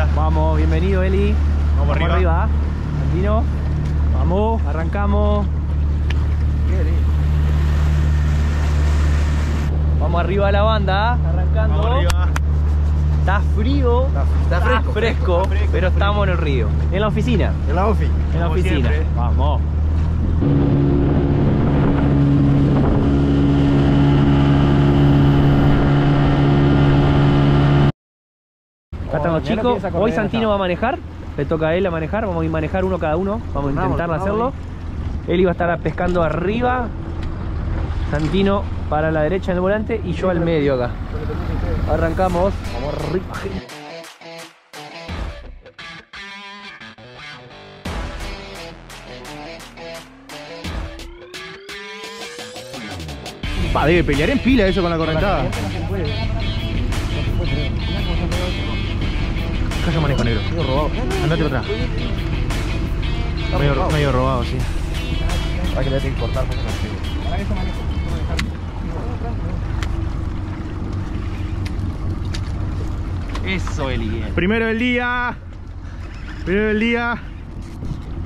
anda. Vamos, bienvenido Eli. Vamos arriba. Santino. Vamos, arrancamos. Vamos arriba a la banda, arrancando. Vamos arriba. Está frío, está fresco, pero estamos en el río. En la oficina. En la ofi. En la oficina. Siempre. Vamos. Acá están los chicos. Hoy Santino va a manejar. Le toca a él a manejar. Vamos a manejar uno cada uno. Vamos a intentar hacerlo. Él iba a estar pescando arriba. Santino para la derecha en el volante y yo al medio acá. Arrancamos. Vamos arriba. Pa, debe pelear en pila eso con la correntada. Calla manejo, negro. Medio robado. Andate para atrás. Medio robado, sí. Hay que le tengo que cortar porque no sé. Para eso manejo. Eso, Eli. Primero del día.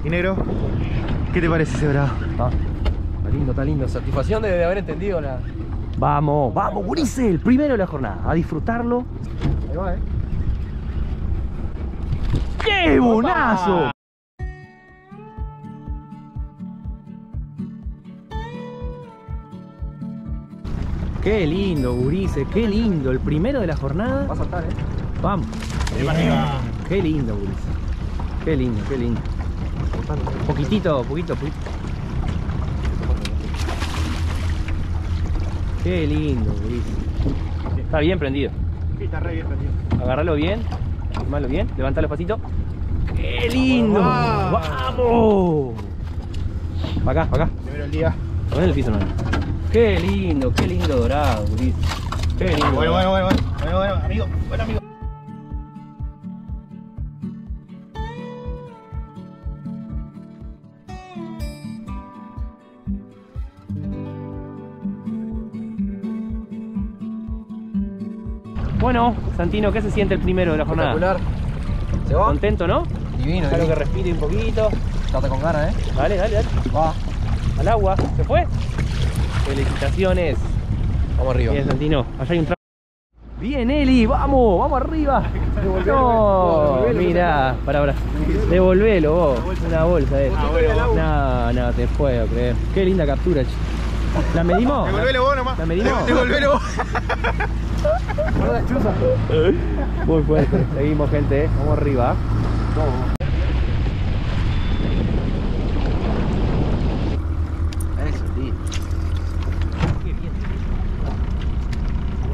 Y negro, ¿qué te parece ese bravo? Está lindo, Satisfacción de haber entendido la... Vamos, vamos, gurises, el primero de la jornada. A disfrutarlo. Ahí va, ¡qué bonazo! Qué lindo, gurises, qué lindo. El primero de la jornada. Va a saltar, Vamos. Qué lindo, gurises. Qué lindo, Poquitito. Qué lindo, gurises. Está bien prendido. Sí, está re bien prendido. Agarralo bien, firmalo bien, levantá los pasitos. Qué lindo. Vamos. Para acá, Primero el día. Pon el piso, hermano. Qué lindo dorado, gurises. Qué lindo. Bueno, amigo, Bueno, Santino, ¿qué se siente el primero de la jornada? ¿Se va? ¿Contento, no? Divino. Claro que respire un poquito. Trata con ganas, Dale, Va. Al agua. ¿Se fue? Felicitaciones. Vamos arriba. Bien, Santino. Allá hay un trapo. Bien, Eli. Vamos. Vamos arriba. No. Mirá. Pará. Devolvelo vos. Una bolsa, No, te puedo creer. Qué linda captura, chico. ¿La medimos? Devolvelo vos nomás. ¿La medimos? Devolvelo vos. Muy fuerte. Seguimos, gente. Vamos arriba. Vamos.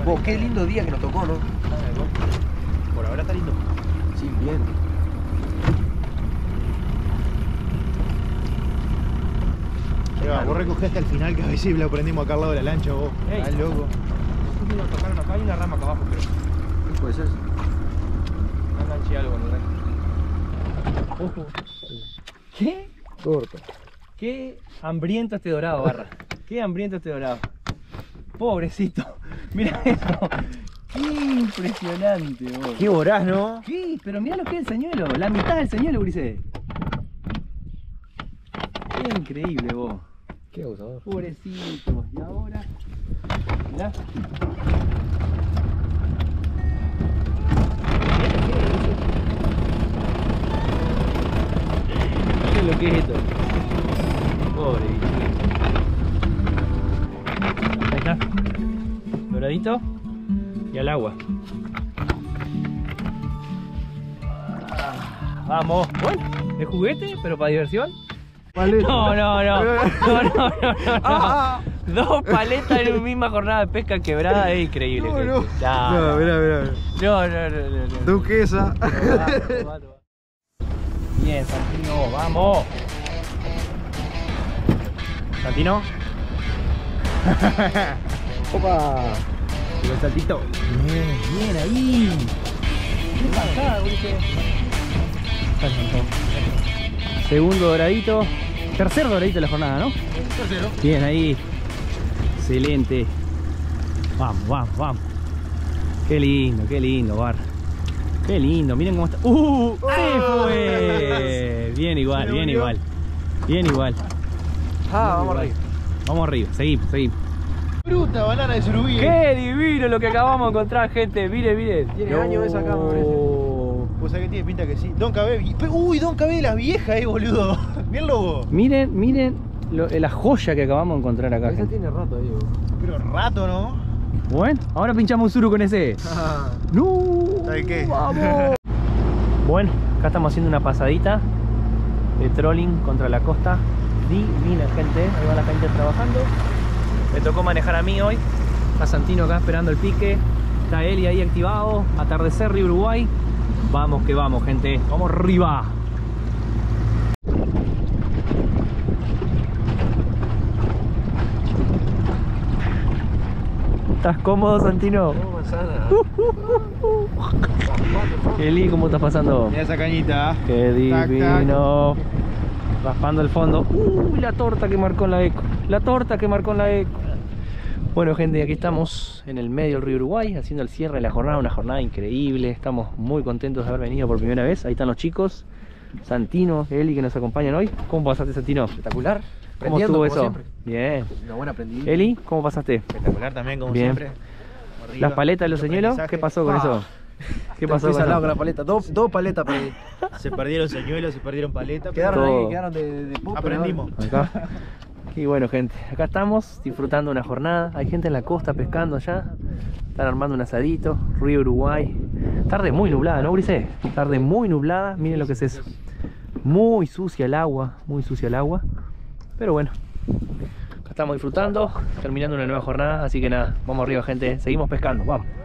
Oh, qué lindo día que nos tocó, ¿no? Por ahora está lindo. Sí, bien. Lleva, vos recogiste al final, que a veces lo prendimos acá al lado de la lancha, vos. Estás loco. Nos tocaron acá y una rama acá abajo, creo. ¿Qué puede ser? No enganché algo, ¿no? Ojo. ¿Qué? Corto. Qué hambriento este dorado, barra. Qué hambriento este dorado. Pobrecito. Mira eso, qué impresionante, boludo. Qué voraz, ¿no? Sí, pero mirá lo que es el señuelo, la mitad del señuelo, gurises. Qué increíble, vos. Qué abusador. Pobrecito, y ahora. Mirá. ¿Qué es lo que es esto? Pobre bichito. Ahí está. Doradito y al agua. Vamos, bueno, de juguete, pero para diversión. Paleta. No. Dos paletas en una misma jornada de pesca quebrada es increíble. No. Duquesa. Bien, Santino, vamos. Santino. ¡Opa! Llegó el saltito. Bien, ahí. ¡Qué pasada, gurises! Segundo doradito. Tercer doradito de la jornada, ¿no? Tercero. Bien, ahí. Excelente. Vamos. Qué lindo, barra. Qué lindo, miren cómo está. ¡Se fue! Bien igual, bien igual. Bien igual. Ah, vamos arriba. Vamos arriba, seguimos, seguimos. Fruta, banana de surubí. Qué divino lo que acabamos de encontrar, gente. Mire, mire. Tiene años esa acá, me parece. O sea que tiene pinta que sí. Don Cabé. Uy, Don Cabé de las viejas, boludo. Miren lobo. Miren, miren la joya que acabamos de encontrar acá. Esa tiene rato, digo. Pero rato, ¿no? Bueno, ahora pinchamos un suru con ese. ¡No! ¿Sabes qué? ¡Vamos! Bueno, acá estamos haciendo una pasadita de trolling contra la costa. Divina, gente. Ahí va la gente trabajando. Me tocó manejar a mí hoy. Está Santino acá esperando el pique. Está Eli ahí activado. Atardecer, Río Uruguay. Vamos que vamos, gente. Vamos arriba. ¿Estás cómodo, Santino? Oh, manzana. Eli, ¿cómo estás pasando? Mira esa cañita. Qué divino. Raspando el fondo. Uy, la torta que marcó en la eco. La torta que marcó en la eco. Bueno, gente, aquí estamos en el medio del Río Uruguay haciendo el cierre de la jornada, una jornada increíble. Estamos muy contentos de haber venido por primera vez. Ahí están los chicos, Santino, Eli, que nos acompañan hoy. ¿Cómo pasaste, Santino? Espectacular. ¿Cómo estuvo eso? Siempre. Bien. Una buena aprendiz. Eli, ¿cómo pasaste? Espectacular también, como bien. Siempre. Arriba, las paletas de los señuelos, ¿qué pasó con eso? ¿Qué pasó? Estoy salado con la paleta. Dos paletas perdí. Se perdieron señuelos, se perdieron paletas. Quedaron ahí, quedaron de puto. Aprendimos. Acá. Y bueno, gente, acá estamos disfrutando una jornada. Hay gente en la costa pescando allá. Están armando un asadito. Río Uruguay. Tarde muy nublada, ¿no, Brice? Tarde muy nublada. Miren lo que es eso. Muy sucia el agua. Muy sucia el agua. Pero bueno, acá estamos disfrutando. Terminando una nueva jornada. Así que nada, vamos arriba, gente. Seguimos pescando. Vamos.